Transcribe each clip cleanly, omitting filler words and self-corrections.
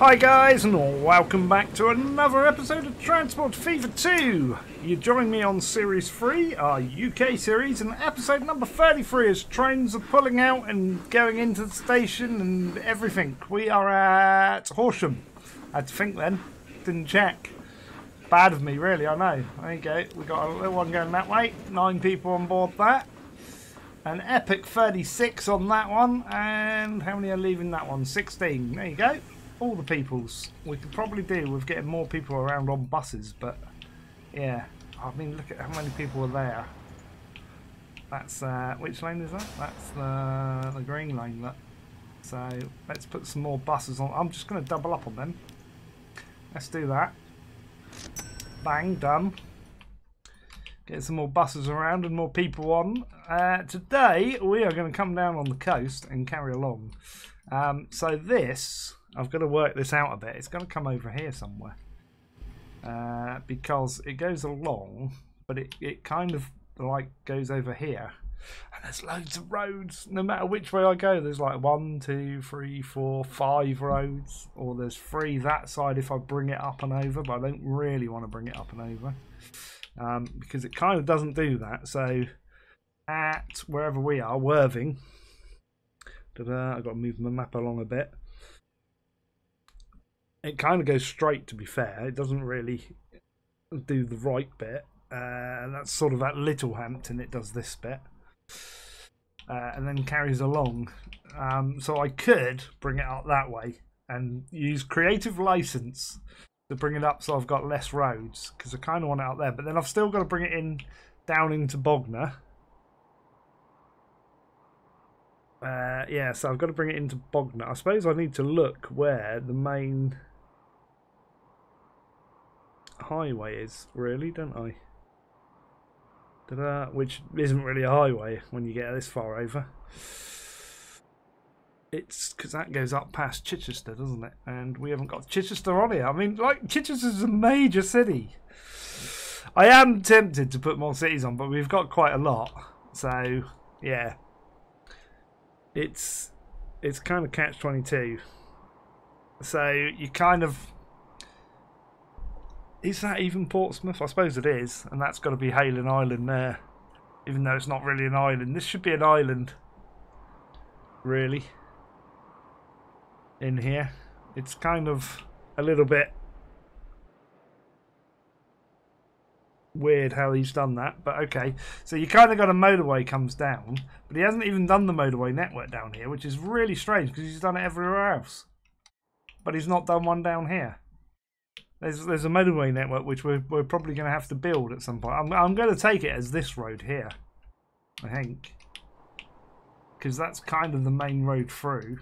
Hi guys, and welcome back to another episode of Transport Fever 2. You join me on Series 3, our UK series, and episode number 33 as trains are pulling out and going into the station and everything. We are at Horsham. I had to think then, didn't check. Bad of me really, I know. There you go, we got a little one going that way, 9 people on board that. An epic 36 on that one, and how many are leaving that one? 16, there you go. All the peoples. We could probably deal with getting more people around on buses, but yeah, I mean, look at how many people are there. That's which lane is that? That's the green lane. That. So let's put some more buses on. I'm just going to double up on them. Let's do that. Bang, done. Get some more buses around and more people on. Today we are going to come down on the coast and carry along. So this. I've got to work this out a bit. It's going to come over here somewhere because it goes along, but it kind of like goes over here. And there's loads of roads. No matter which way I go, there's like 1, 2, 3, 4, 5 roads, or there's 3 that side if I bring it up and over. But I don't really want to bring it up and over because it kind of doesn't do that. So at wherever we are, Worthing. I've got to move my map along a bit. It kind of goes straight, to be fair. It doesn't really do the right bit. That's sort of at Littlehampton, it does this bit. And then carries along. So I could bring it up that way and use creative license to bring it up so I've got less roads. Because I kind of want it out there. But then I've still got to bring it in down into Bognor. Yeah, so I've got to bring it into Bognor. I suppose I need to look where the main... highway is, really, don't I? Which isn't really a highway when you get this far over. It's because that goes up past Chichester, doesn't it? And we haven't got Chichester on here. I mean, like, Chichester's a major city. I am tempted to put more cities on, but we've got quite a lot. So, yeah. It's kind of catch-22. So you kind of... Is that even Portsmouth? I suppose it is, and that's got to be Hayling Island there, even though it's not really an island. This should be an island, really, in here. It's kind of a little bit weird how he's done that, but okay. So you kind of got a motorway comes down, but he hasn't even done the motorway network down here, which is really strange because he's done it everywhere else, but he's not done one down here. There's a motorway network which we're probably going to have to build at some point. I'm going to take it as this road here, I think, because that's kind of the main road through.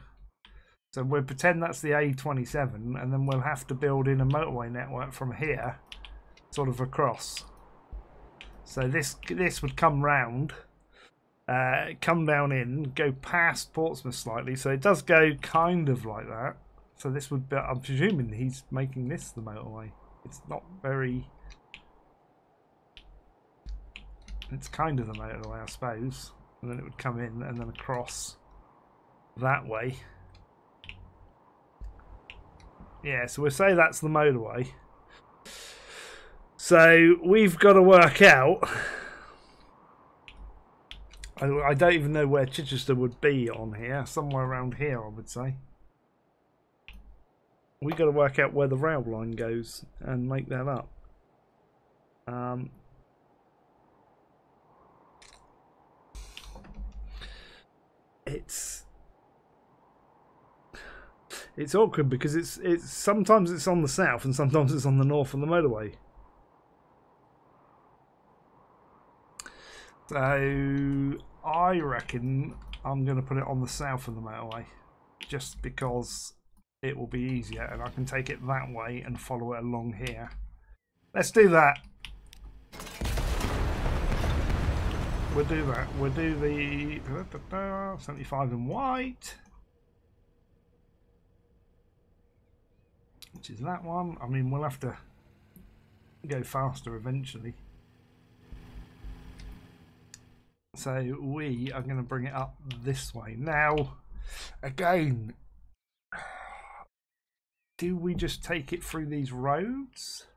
So we'll pretend that's the A27, and then we'll have to build in a motorway network from here, sort of across. So this would come round, come down in, go past Portsmouth slightly. So it does go kind of like that. So this would be, I'm presuming he's making this the motorway. It's not very... It's kind of the motorway, I suppose. And then it would come in and then across that way. Yeah, so we'll say that's the motorway. So we've got to work out. I don't even know where Chichester would be on here. Somewhere around here, I would say. We've got to work out where the rail line goes and make that up. It's awkward because it's sometimes it's on the south and sometimes it's on the north on the motorway. So I reckon I'm going to put it on the south of the motorway just because it will be easier and I can take it that way and follow it along here. Let's do that. We'll do that. We'll do the 75 in white. Which is that one. I mean, we'll have to go faster eventually. So we are going to bring it up this way. Now, again, do we just take it through these roads?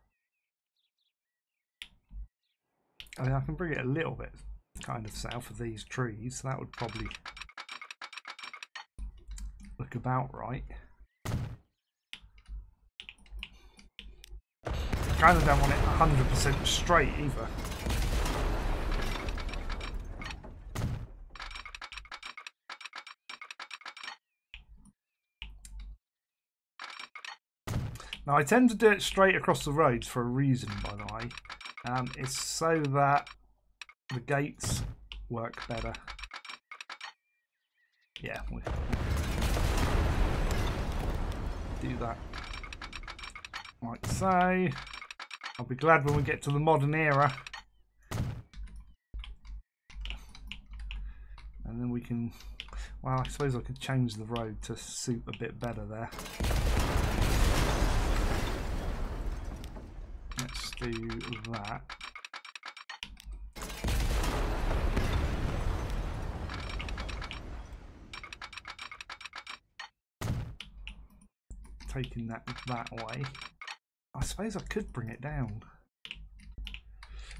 I mean, I can bring it a little bit kind of south of these trees. That would probably look about right. I kind of don't want it 100% straight either. Now I tend to do it straight across the roads for a reason, by the way. It's so that the gates work better. Yeah, we'll do that like so. I'll be glad when we get to the modern era. And then we can, well, I suppose I could change the road to suit a bit better there. Do that. Taking that way. I suppose I could bring it down.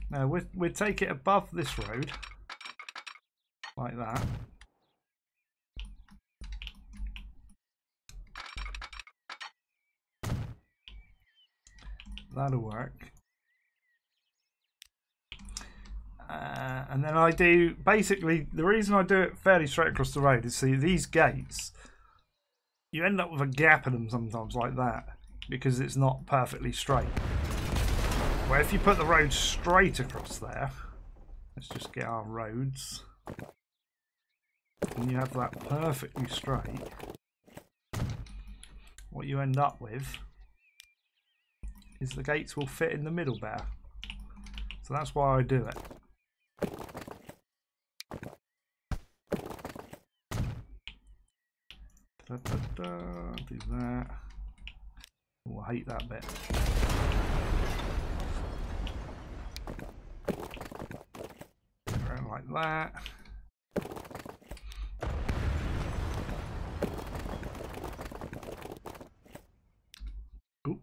No, we'll take it above this road like that. That'll work. And then I do, basically, the reason I do it fairly straight across the road is, see, these gates, you end up with a gap in them sometimes like that, because it's not perfectly straight. Where if you put the road straight across there, let's just get our roads, and you have that perfectly straight, what you end up with is the gates will fit in the middle better. So that's why I do it. Da, da, da, do that. Oh, I hate that bit. Around like that. Ooh.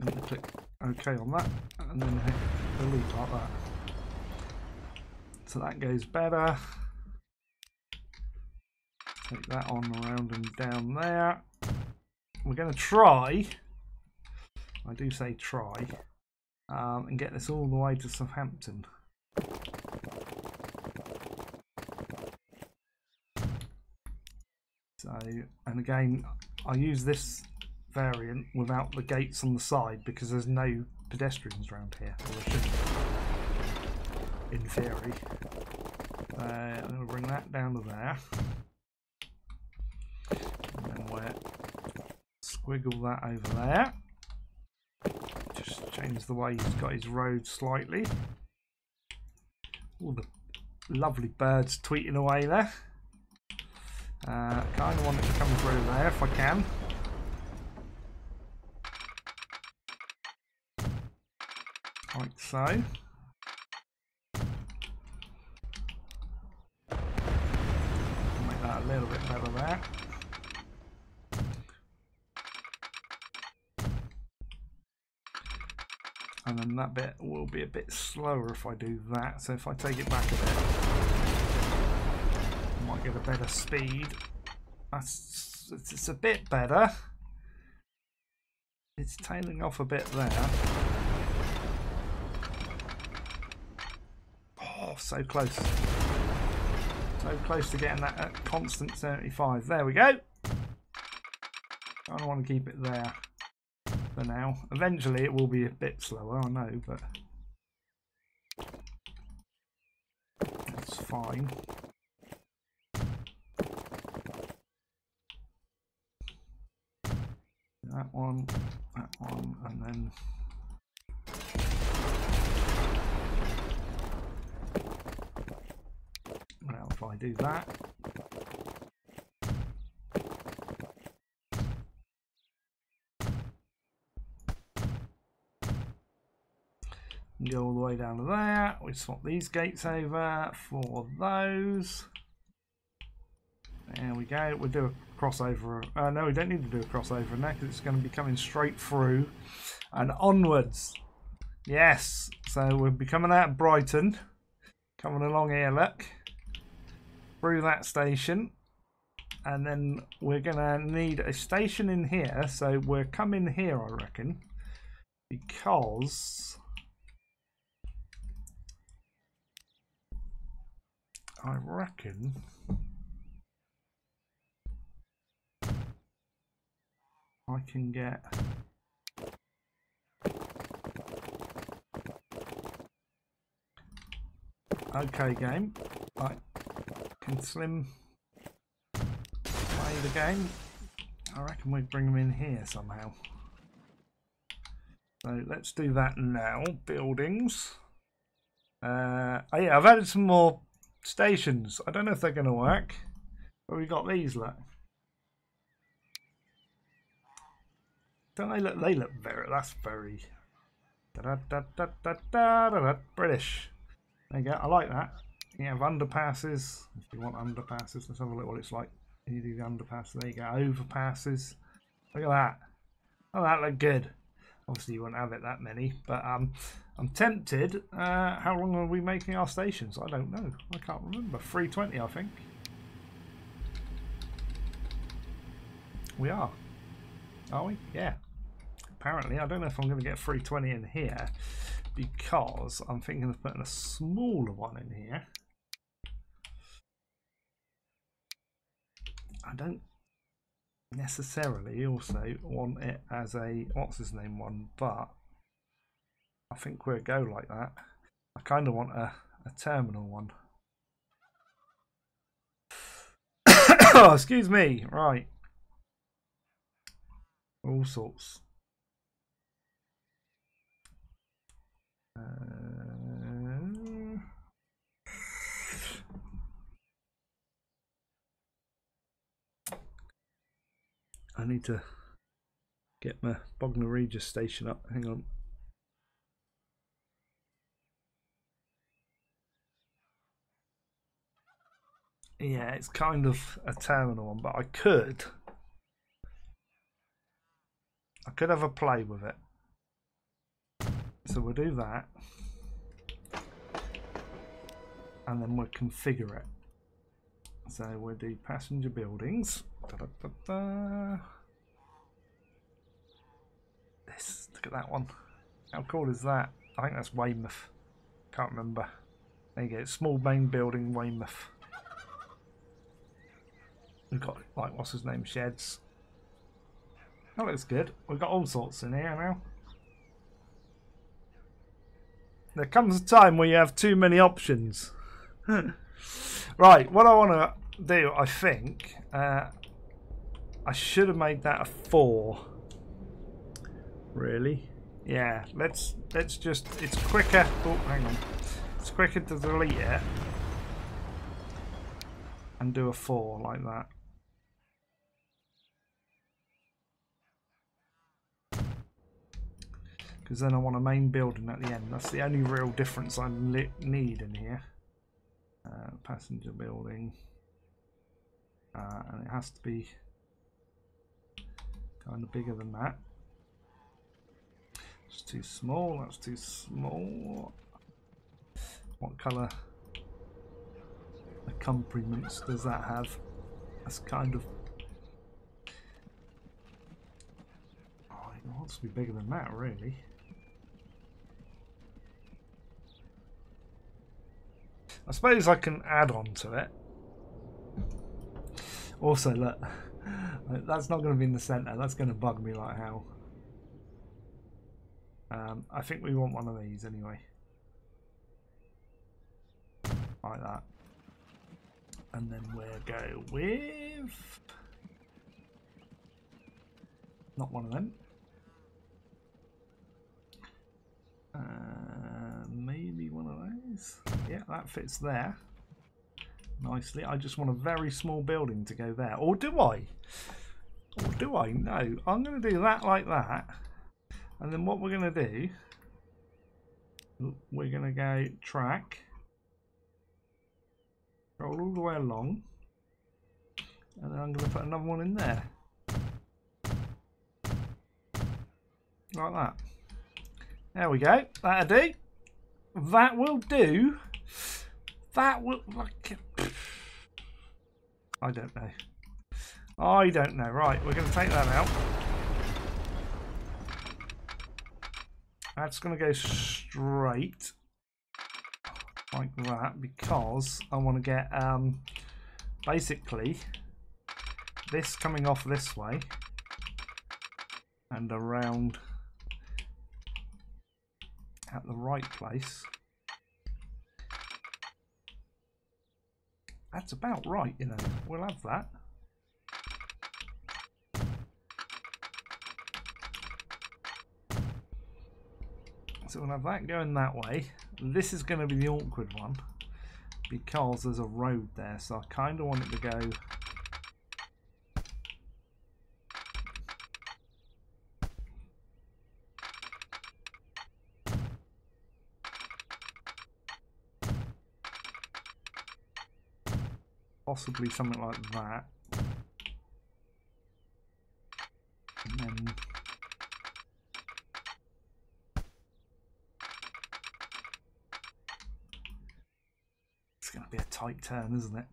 I'm going to click OK on that, and then hit delete like that. So that goes better. Take that on around and down there. We're going to try, I do say try, and get this all the way to Southampton. So, and again, I use this variant without the gates on the side because there's no pedestrians around here. Or there shouldn't be, in theory. I'm going to bring that down to there. Wiggle that over there. Just change the way he's got his road slightly. All the lovely birds tweeting away there. Kind of want it to come through there if I can. Like so. Make that a little bit better there. And then that bit will be a bit slower if I do that. So if I take it back a bit, I might get a better speed. That's, it's a bit better. It's tailing off a bit there. Oh, so close. So close to getting that at constant 75. There we go. I don't want to keep it there for now. Eventually it will be a bit slower, I know, but that's fine. That one, and then well, if I do that. Go all the way down to there. We swap these gates over for those. There we go. We'll do a crossover. No, we don't need to do a crossover now because it's going to be coming straight through and onwards. Yes, so we'll be coming out of Brighton. Coming along here, look. Through that station. And then we're going to need a station in here. So we're coming here, I reckon. Because I reckon I can get okay game. I can slim play the game. I reckon we bring them in here somehow. So let's do that now. Buildings. Oh yeah, I've added some more stations. I don't know if they're going to work, but we got these. Look, don't they look? They look very. That's very da da da da da da British. There you go. I like that. You have underpasses. If you want underpasses, let's have a look what it's like. You do the underpass. There you go. Overpasses. Look at that. Oh, that looked good. Obviously, you won't have it that many, but I'm tempted. How long are we making our stations? I don't know. I can't remember. 320, I think. We are we? Yeah. Apparently, I don't know if I'm going to get 320 in here because I'm thinking of putting a smaller one in here. I don't necessarily also want it as a what's his name one, but I think we'll go like that. I kind of want a terminal one. Oh, excuse me. Right, all sorts. I need to get my Bognor Regis station up. Hang on. Yeah, it's kind of a terminal one, but I could have a play with it. So we'll do that, and then we'll configure it. So we'll do passenger buildings. Da, da, da, da. This, look at that one. How cool is that? I think that's Weymouth. Can't remember. There you go. Small main building, Weymouth. We've got like what's his name sheds. That looks good. We've got all sorts in here now. There comes a time where you have too many options. Right, what I want to do, I think, I should have made that a 4. Really? Yeah. Let's just. It's quicker. Oh, hang on. It's quicker to delete it and do a 4 like that. Because then I want a main building at the end. That's the only real difference I need in here. Passenger building, and it has to be kind of bigger than that. It's too small. That's too small. What colour accompaniments does that have? That's kind of. Oh, it wants to be bigger than that, really. I suppose I can add on to it. Also, look, that's not going to be in the centre. That's going to bug me like hell. I think we want one of these anyway. Like that. And then we'll go with... Not one of them. Maybe one of those. Yeah, that fits there nicely. I just want a very small building to go there. Or do I? Or do I? No. I'm going to do that like that. And then what we're going to do, we're going to go track. Roll all the way along. and then I'm going to put another one in there. Like that. There we go. That'll do. That will do. That will... I don't know. I don't know. Right, we're going to take that out. That's going to go straight like that because I want to get basically this coming off this way and around at the right place. That's about right, you know. We'll have that. So we'll have that going that way. This is going to be the awkward one because there's a road there, so I kind of want it to go possibly something like that, and then it's going to be a tight turn, isn't it?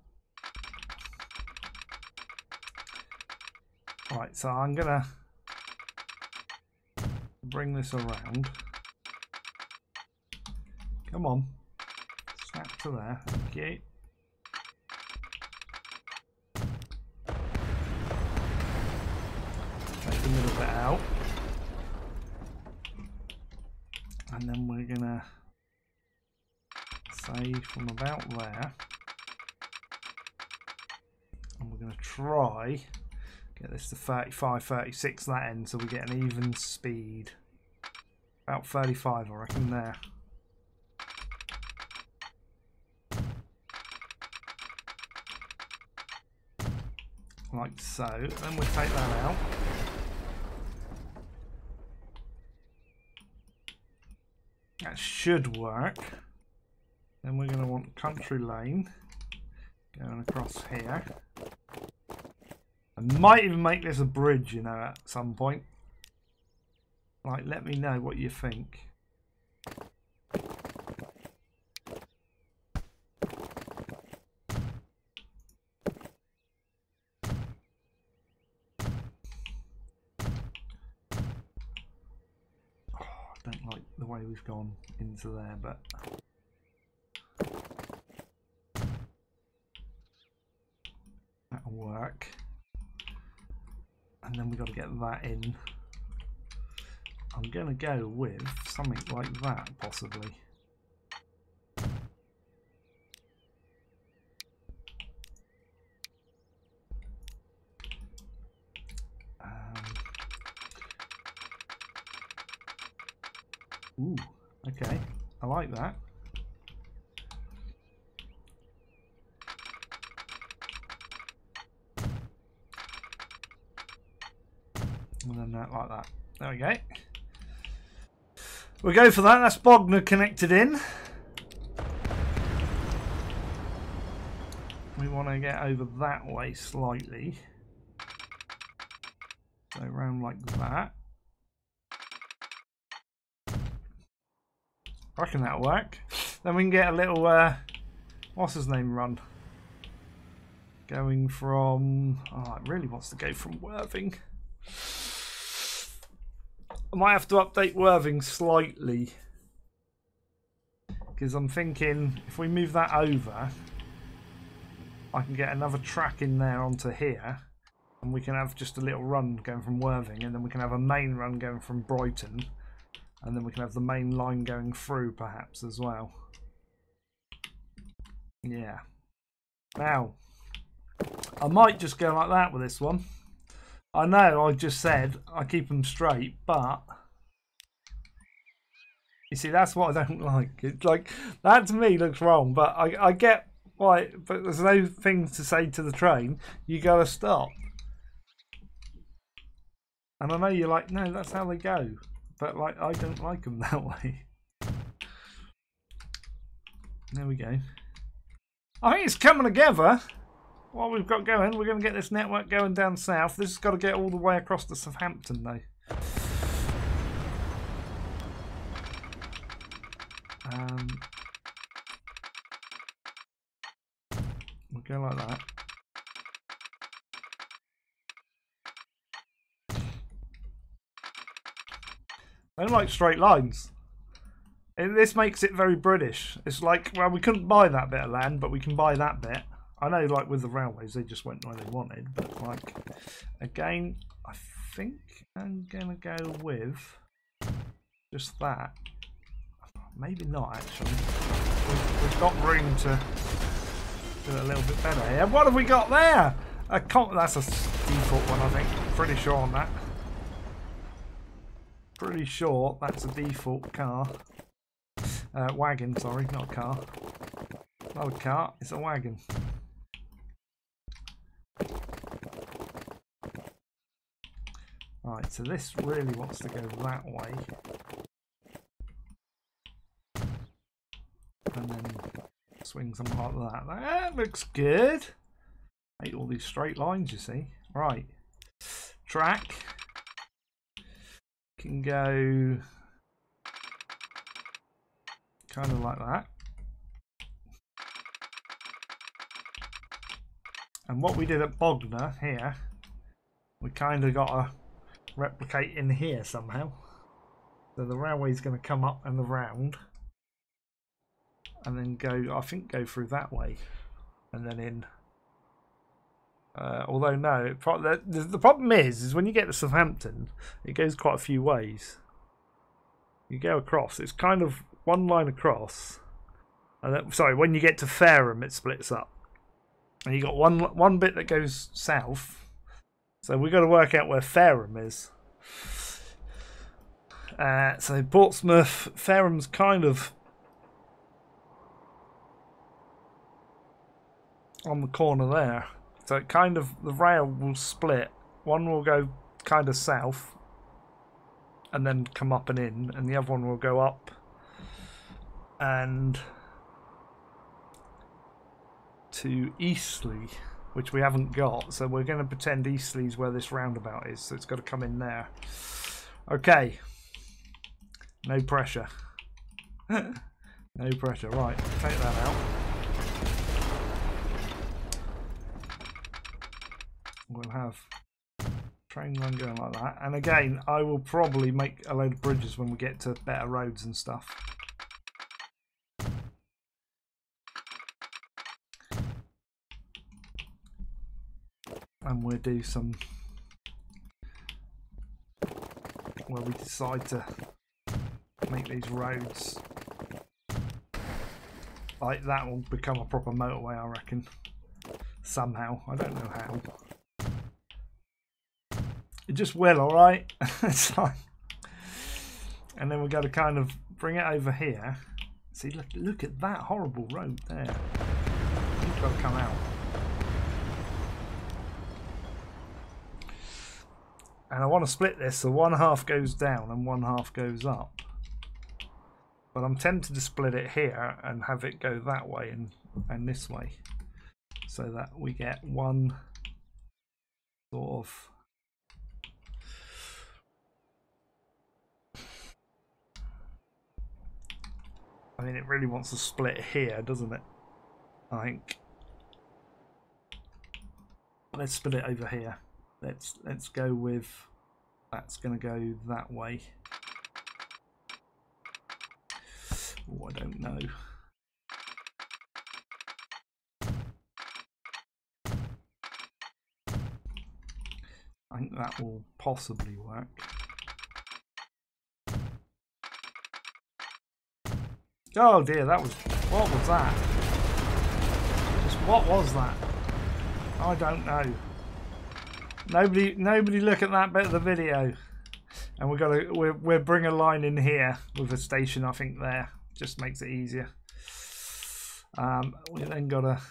Right, so I'm going to bring this around. Come on, snap to there. Thank you. A little bit out, and then we're gonna say from about there, and we're gonna try get this to 35, 36 that end, so we get an even speed. About 35, I reckon there. Like so. Then we'll take that out. That should work. Then we're going to want country lane going across here. I might even make this a bridge, you know, at some point. Like, let me know what you think. We've gone into there, but that'll work. And then we've got to get that in. I'm going to go with something like that, possibly. Ooh, okay, I like that. And then that like that. There we go. We'll go for that. That's Bognor connected in. We want to get over that way slightly. So round like that. I reckon that'll work. Then we can get a little what's his name run going from it really wants to go from Worthing. I might have to update Worthing slightly because I'm thinking if we move that over I can get another track in there onto here and we can have just a little run going from Worthing and then we can have a main run going from Brighton. And then we can have the main line going through, perhaps, as well. Yeah. Now, I might just go like that with this one. I know I just said I keep them straight, but... You see, that's what I don't like. It's like, that to me looks wrong, but I get why, but there's no thing to say to the train. You gotta stop. And I know you're like, no, that's how they go. But like, I don't like them that way. There we go. I think it's coming together. what we've got going, we're going to get this network going down south. This has got to get all the way across to Southampton, though. We'll go like that. I don't like straight lines. This makes it very British. It's like, well, we couldn't buy that bit of land, but we can buy that bit. I know, like, with the railways, they just went where they wanted. But, like, again, I think I'm going to go with just that. Maybe not, actually. We've got room to do it a little bit better here. What have we got there? A that's a default one, I think. Pretty sure on that. Pretty sure that's a default car. Wagon, sorry, not a car. Not a car, it's a wagon. Alright, so this really wants to go that way. And then swing something like that. That looks good. I hate all these straight lines, you see. Right. Track. Can go kind of like that. And what we did at Bognor here, we kind of got to replicate in here somehow. So the railway's going to come up and around and then go, I think, go through that way and then in. Although no, the problem is when you get to Southampton, it goes quite a few ways. You go across, it's kind of one line across, and then, sorry, when you get to Fareham, it splits up, and you got one bit that goes south. So we've got to work out where Fareham is. So Portsmouth, Fareham's kind of on the corner there. So it kind of, the rail will split. One will go kind of south and then come up and in, and the other one will go up and to Eastleigh, which we haven't got. So we're going to pretend Eastleigh's where this roundabout is. So it's got to come in there. Okay. No pressure. No pressure. Right. Take that out. We'll have train run going like that, and again, I will probably make a load of bridges when we get to better roads and stuff. And we'll do some where we decide to make these roads like that will become a proper motorway, I reckon. Somehow, I don't know how. It just will, all right. It's like, and then we've got to kind of bring it over here. See, look at that horrible road there. You've got to come out. And I want to split this so one half goes down and one half goes up. But I'm tempted to split it here and have it go that way and this way, so that we get one sort of. I mean, it really wants to split here, doesn't it? I think. Let's split it over here. Let's go with that's going to go that way. Oh, I don't know. I think that will possibly work. Oh dear, that was, what was that? Just what was that? I don't know. Nobody look at that bit of the video. And we'll bring a line in here with a station, I think, there. Just makes it easier. We then gotta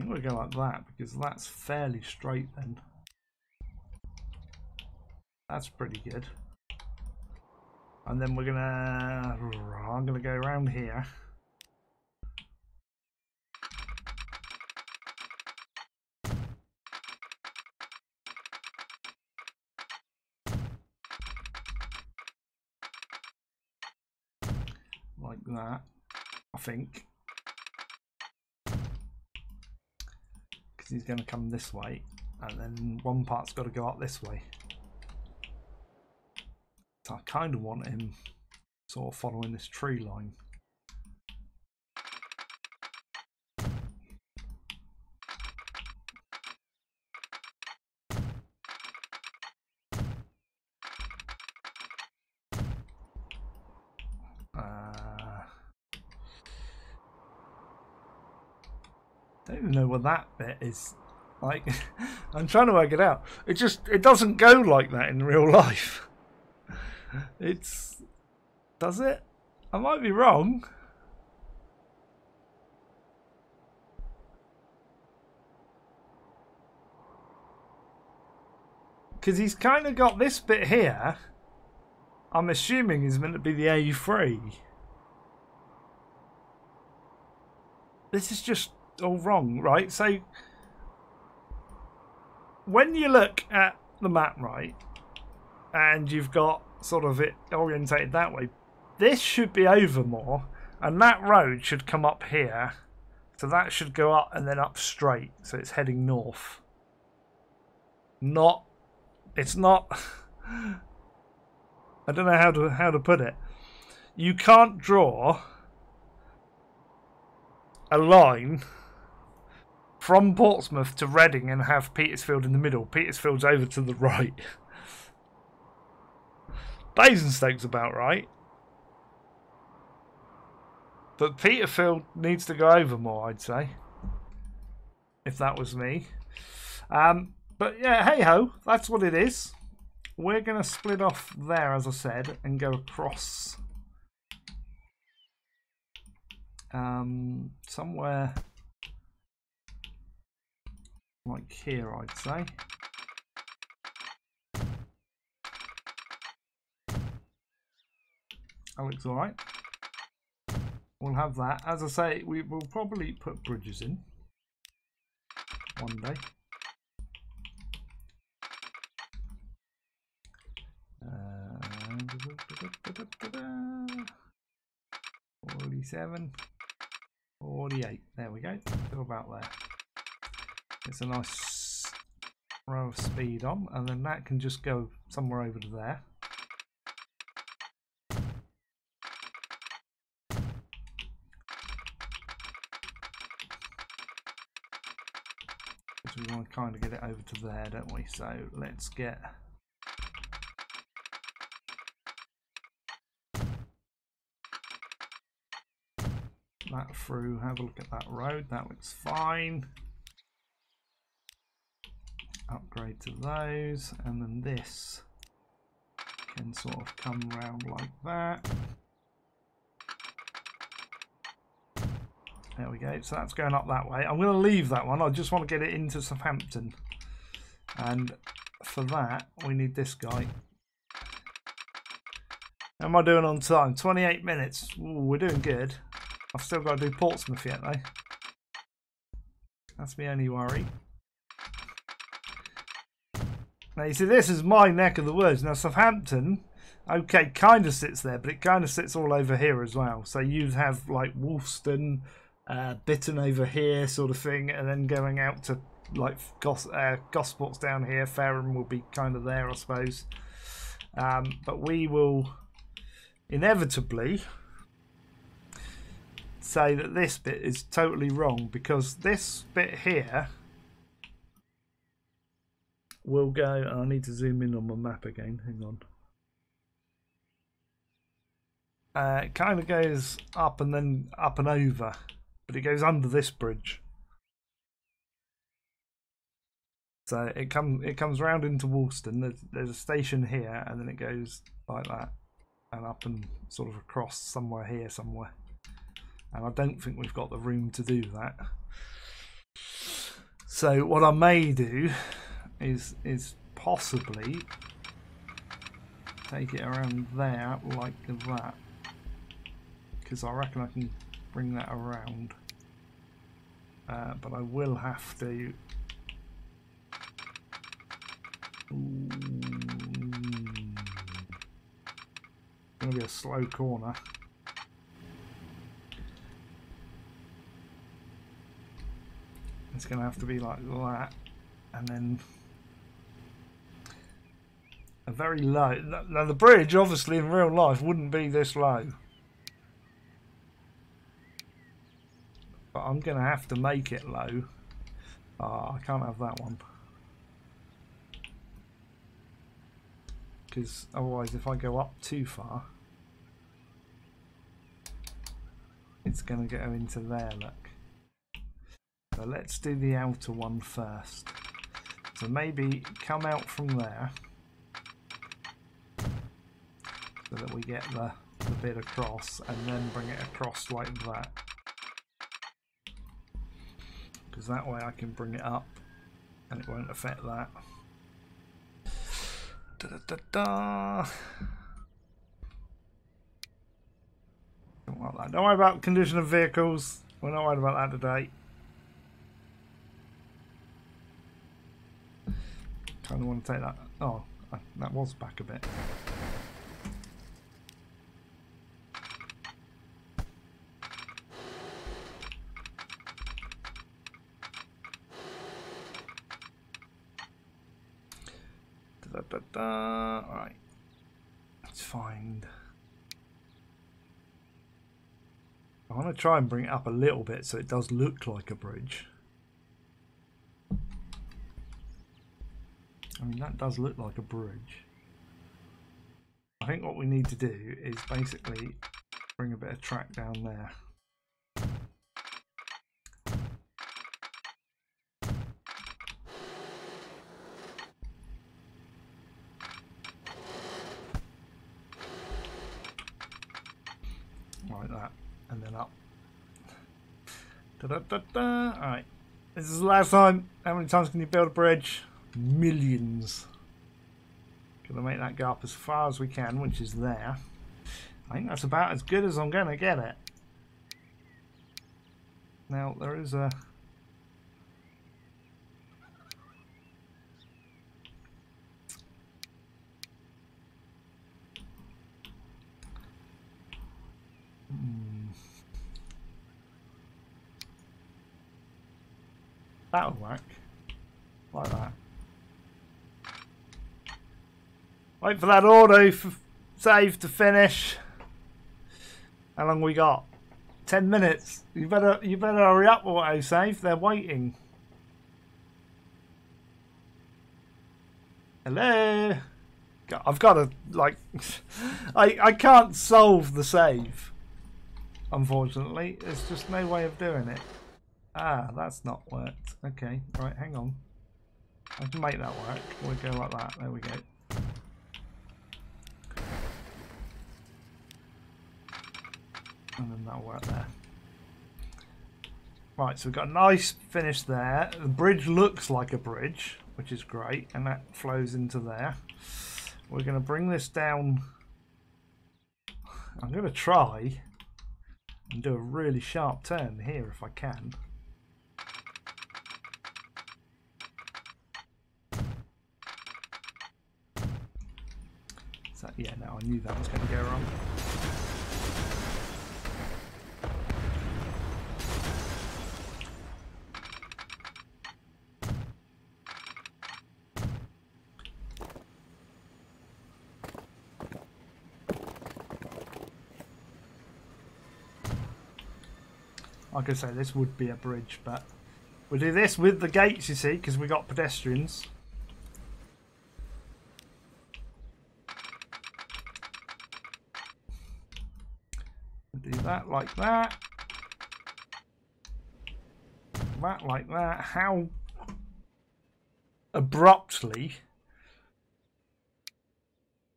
I think we'll go like that because that's fairly straight then. That's pretty good. And then we're gonna, I'm gonna go around here. Like that, I think. Because he's gonna come this way, and then one part's gotta go up this way. I kind of want him sort of following this tree line. Don't even know what that bit is like. I'm trying to work it out. It just, it doesn't go like that in real life. It's, does it? I might be wrong. Because he's kind of got this bit here. I'm assuming is meant to be the A3. This is just all wrong, right? So when you look at the map, right, and you've got sort of it orientated that way, this should be over more, and that road should come up here, so that should go up and then up straight, so it's heading north. Not, it's not, I don't know how to put it. You can't draw a line from Portsmouth to Reading and have Petersfield in the middle. Petersfield's over to the right. Basingstoke's about right, but Peterfield needs to go over more, I'd say, if that was me. But yeah, hey ho, that's what it is. We're gonna split off there, as I said, and go across somewhere like here, I'd say. That looks alright. We'll have that. As I say, we will probably put bridges in one day. .47, .48. There we go. Still about there. It's a nice row of speed on, and then that can just go somewhere over to there. We want to kind of get it over to there, don't we? So let's get that through. Have a look at that road. That looks fine. Upgrade to those, and then this can sort of come round like that. There we go, so that's going up that way. I'm going to leave that one. I just want to get it into Southampton. And for that, we need this guy. How am I doing on time? 28 minutes. Ooh, we're doing good. I've still got to do Portsmouth yet, though. That's my only worry. Now, you see, this is my neck of the woods. Now, Southampton, okay, kind of sits there, but it kind of sits all over here as well. So you'd have, like, Wolfston, Bitten over here sort of thing, and then going out to like Gosport's down here. Fareham will be kind of there, I suppose, but we will inevitably say that this bit is totally wrong, because this bit here will go, and I need to zoom in on my map again, hang on. It kind of goes up and then up and over, but it goes under this bridge, so it comes round into Wolston. There's a station here, and then it goes like that and up and sort of across somewhere here somewhere, and I don't think we've got the room to do that. So what I may do is possibly take it around there like that, because I reckon I can bring that around, but I will have to gonna be a slow corner. It's gonna have to be like that, and then a very low. Now the bridge, obviously in real life, wouldn't be this low, but I'm gonna have to make it low. Oh, I can't have that one, because otherwise if I go up too far it's going to go into there, look. So let's do the outer one first. So maybe come out from there so that we get the bit across, and then bring it across like that, because that way I can bring it up and it won't affect that. Da, da, da, da. Don't want that. Don't worry about condition of vehicles. We're not worried about that today. Kind of want to take that. Oh, that was back a bit. Alright, let's find. I want to try and bring it up a little bit so it does look like a bridge. I mean, that does look like a bridge. I think what we need to do is basically bring a bit of track down there. Alright, this is the last time. How many times can you build a bridge? Millions. Gonna make that go up as far as we can, which is there. I think that's about as good as I'm gonna get it. Now there is a that'll work. Like that. Wait for that auto save to finish. How long we got? 10 minutes. You better hurry up, auto save. They're waiting. Hello. I've got to like. I can't solve the save. Unfortunately, there's just no way of doing it. Ah, that's not worked. Okay, right, hang on. I can make that work. We'll go like that. There we go. And then that'll work there. Right, so we've got a nice finish there. The bridge looks like a bridge, which is great. And that flows into there. We're going to bring this down. I'm going to try and do a really sharp turn here if I can. So, yeah, no, I knew that was going to go wrong. Like I say, this would be a bridge, but we'll do this with the gates, you see, because we got pedestrians. That like that. That like that. How abruptly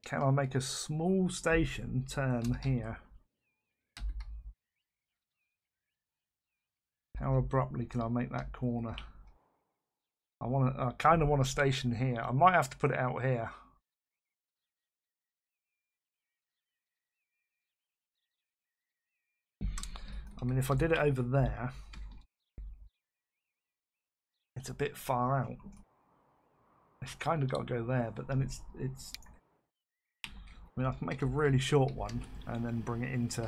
can I make a small station turn here? How abruptly can I make that corner? I kind of want a station here. I might have to put it out here. I mean, if I did it over there, it's a bit far out. It's kind of got to go there, but then it's. I mean, I can make a really short one and then bring it into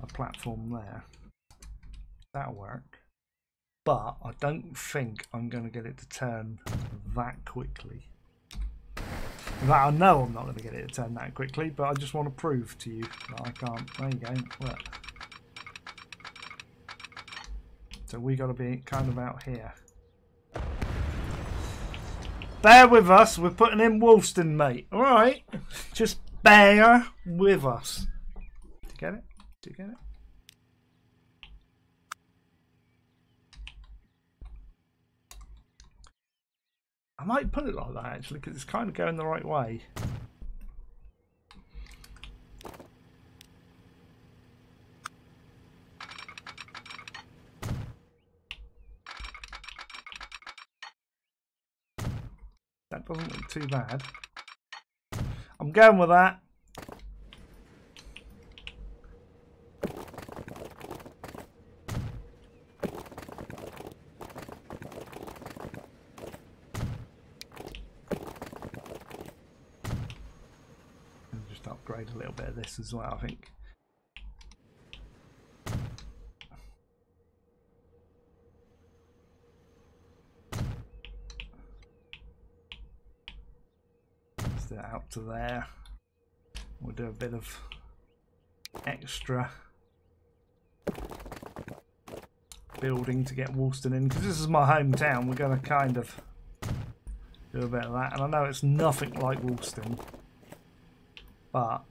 a platform there. That'll work. But I don't think I'm going to get it to turn that quickly. That I know I'm not going to get it to turn that quickly, but I just want to prove to you that I can't. There you go. Look. So we got to be kind of out here. Bear with us. We're putting in Wolfston, mate. All right. Just bear with us. Do you get it? Do you get it? I might put it like that actually, because it's kind of going the right way. That doesn't look too bad. I'm going with that. A little bit of this as well, I think. Let's do it out to there. We'll do a bit of extra building to get Wolston in, because this is my hometown. We're going to kind of do a bit of that, and I know it's nothing like Wolston, but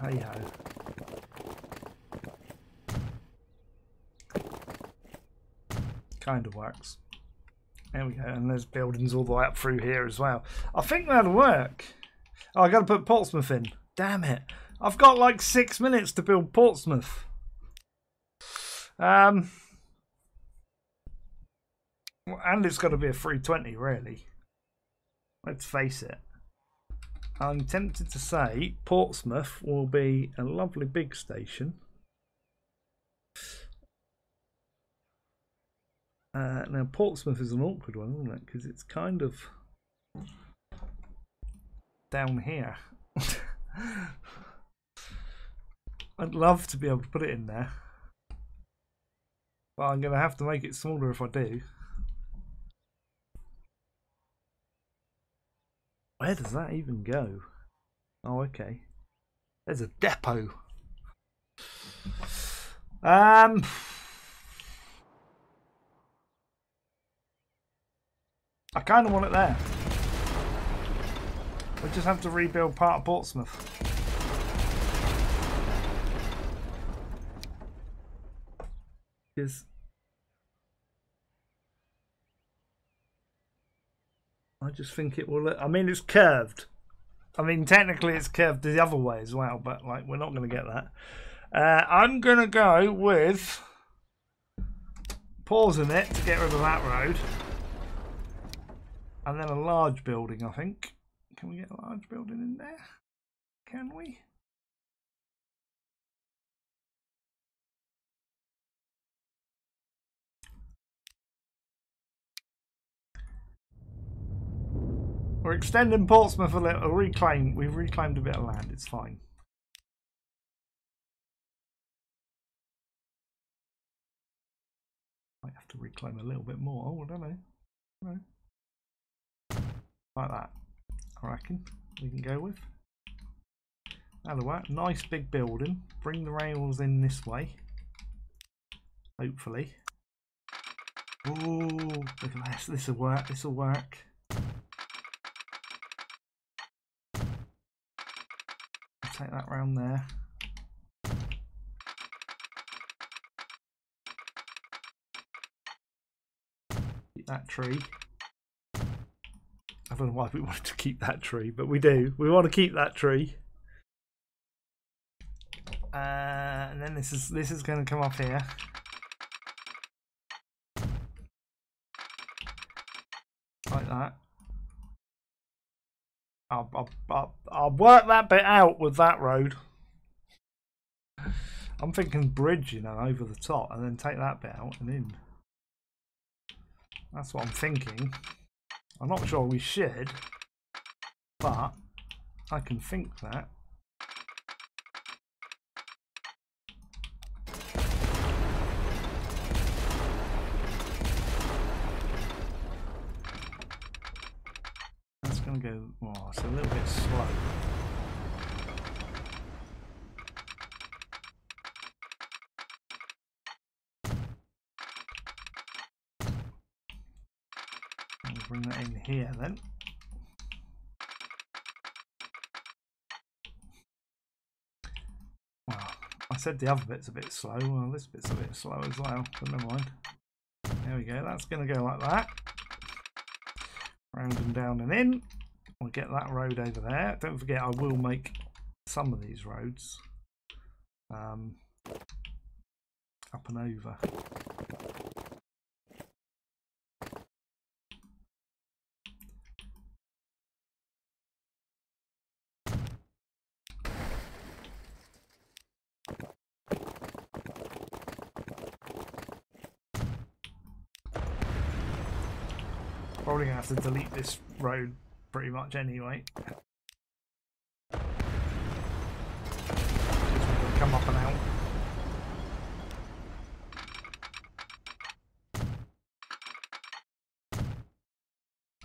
hey ho. Kind of works. There we go. And there's buildings all the way up through here as well. I think that'll work. Oh, I've got to put Portsmouth in. Damn it. I've got like 6 minutes to build Portsmouth. And it's got to be a 320, really. Let's face it. I'm tempted to say Portsmouth will be a lovely big station. Now Portsmouth is an awkward one, isn't it? Because it's kind of down here. I'd love to be able to put it in there, but I'm going to have to make it smaller if I do. Where does that even go? Oh, okay. There's a depot. I kind of want it there. We just have to rebuild part of Portsmouth. Because I just think it will look, I mean, it's curved. I mean, technically it's curved the other way as well, but like, we're not going to get that. I'm going to go with pausing it to get rid of that road. And then a large building, I think. Can we get a large building in there? Can we? We're extending Portsmouth a little, reclaim. We've reclaimed a bit of land, it's fine. Might have to reclaim a little bit more. Oh, I don't know. No. Like that, I reckon we can go with. That'll work. Nice big building. Bring the rails in this way. Hopefully. Oh, look at this. This'll work, this'll work. Take that round there. Keep that tree. I don't know why we wanted to keep that tree, but we do. We want to keep that tree. And then this is going to come up here. that. I'll work that bit out with that road. I'm thinking bridge, you know, over the top, and then take that bit out and in. That's what I'm thinking. I'm not sure we should, but I can think that. That's going to go, oh, it's a little bit slow. Bring that in here then. Well, I said the other bit's a bit slow. Well, this bit's a bit slow as well, but never mind. There we go. That's going to go like that. Round and down and in. We'll get that road over there. Don't forget, I will make some of these roads up and over. Probably gonna have to delete this road pretty much anyway. Just come up and out.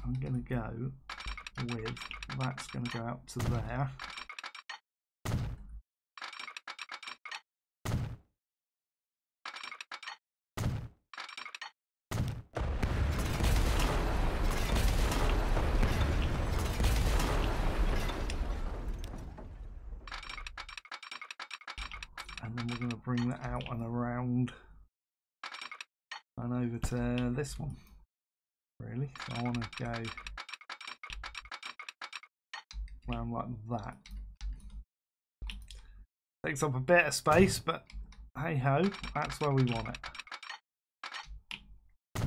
I'm gonna go with that's gonna go out to there. To this one, really. So I want to go round like that. Takes up a bit of space, but hey ho, that's where we want it.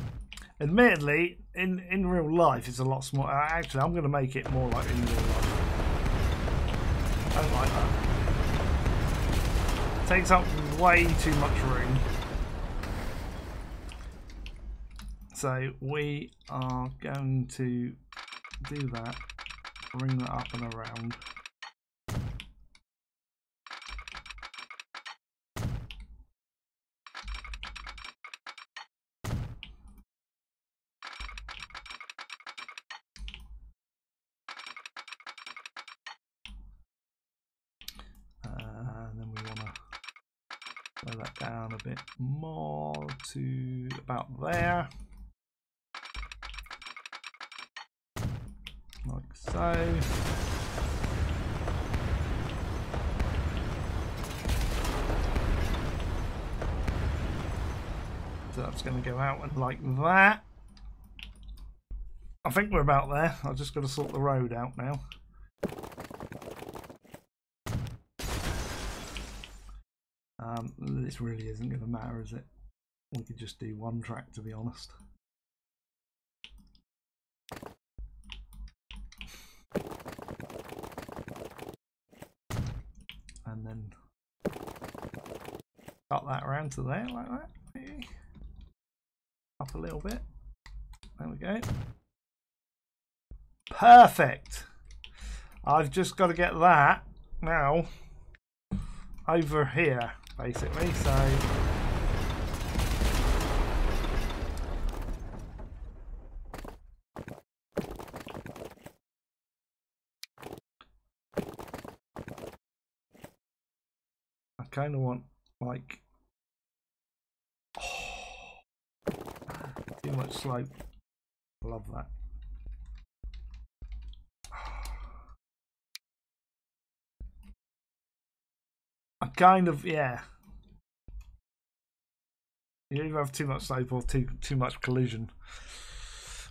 Admittedly, in real life, it's a lot smaller. Actually, I'm going to make it more like in real life. I don't like that. Takes up way too much room. So we are going to do that, bring that up and around. And then we want to slow that down a bit more to about there. Like so. So that's going to go out and like that. I think we're about there. I've just got to sort the road out now. This really isn't going to matter, is it? We could just do one track, to be honest. And then cut that around to there like that, maybe. Up a little bit. There we go. Perfect. I've just got to get that now over here, basically. So I kind of want like too much slope. Love that. I kind of, yeah. You either have too much slope or too much collision,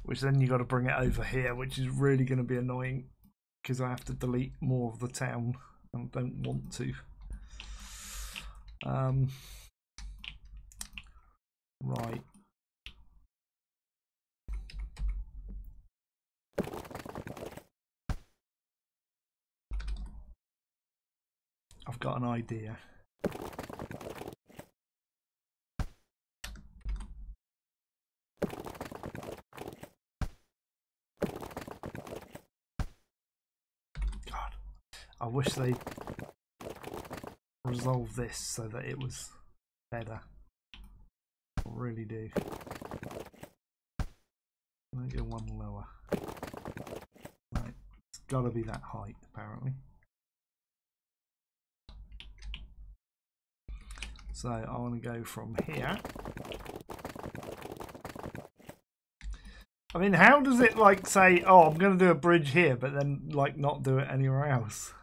which then you got to bring it over here, which is really going to be annoying because I have to delete more of the town and don't want to. Right. I've got an idea. God, I wish they resolved this so that it was better. I really do. Can I go one lower? Right. It's got to be that height, apparently. So I want to go from here. I mean, how does it like say, oh, I'm going to do a bridge here, but then like not do it anywhere else?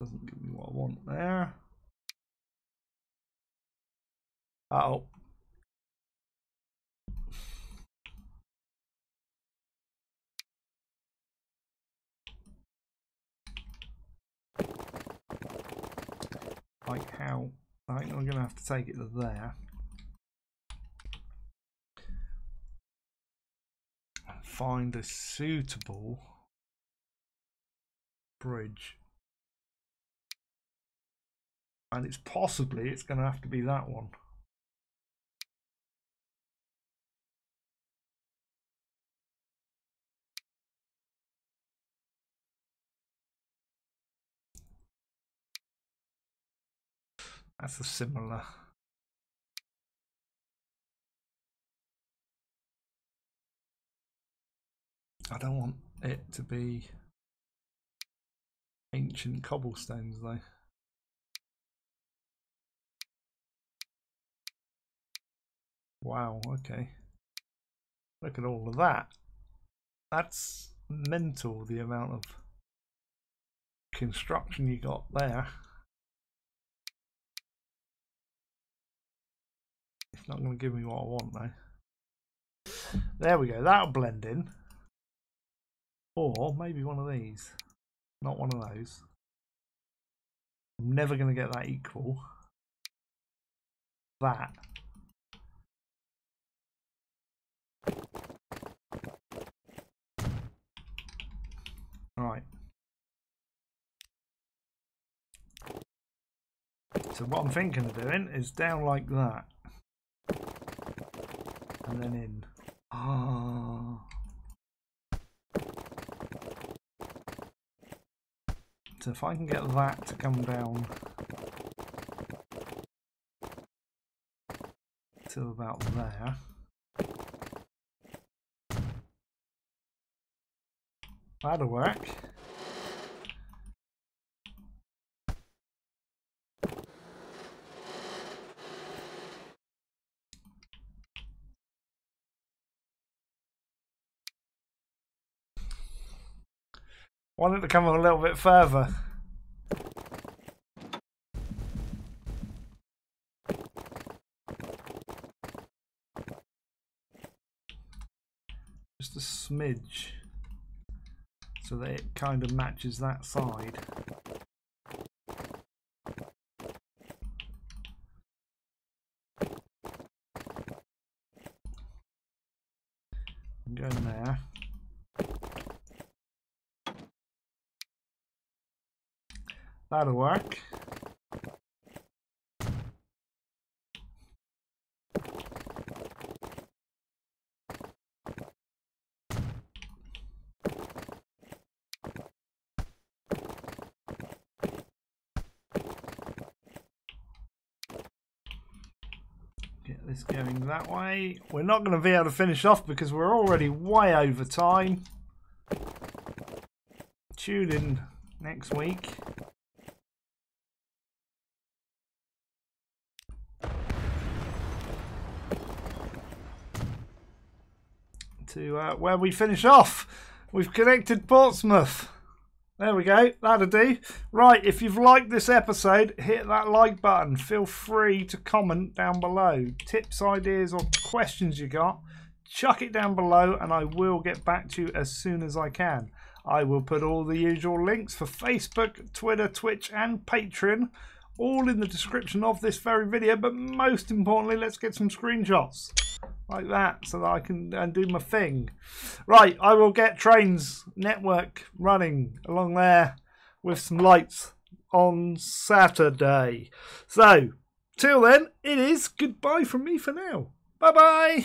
Doesn't give me what I want there. Uh-oh. Like how? I think I'm gonna have to take it to there. And find a suitable bridge. And it's possibly it's gonna have to be that one. That's a similar. I don't want it to be ancient cobblestones though. Wow, okay. Look at all of that. That's mental, the amount of construction you got there. It's not going to give me what I want though. There we go, that'll blend in. Or maybe one of these. Not one of those. I'm never going to get that equal. That. Alright. So what I'm thinking of doing is down like that. And then in. Oh. So if I can get that to come down to about there. That'll work. Wanted to come a little bit further. Just a smidge. So that it kind of matches that side. I'm going there. That'll work. Going that way. We're not going to be able to finish off because we're already way over time. Tune in next week. To where we finish off. We've connected Portsmouth. There we go, that'll do. Right, if you've liked this episode, hit that like button. Feel free to comment down below. Tips, ideas, or questions you got, chuck it down below and I will get back to you as soon as I can. I will put all the usual links for Facebook, Twitter, Twitch and Patreon all in the description of this very video, but most importantly let's get some screenshots like that so that I can and do my thing. Right, I will get Trains Network running along there with some lights on Saturday. So till then, it is goodbye from me for now. Bye bye.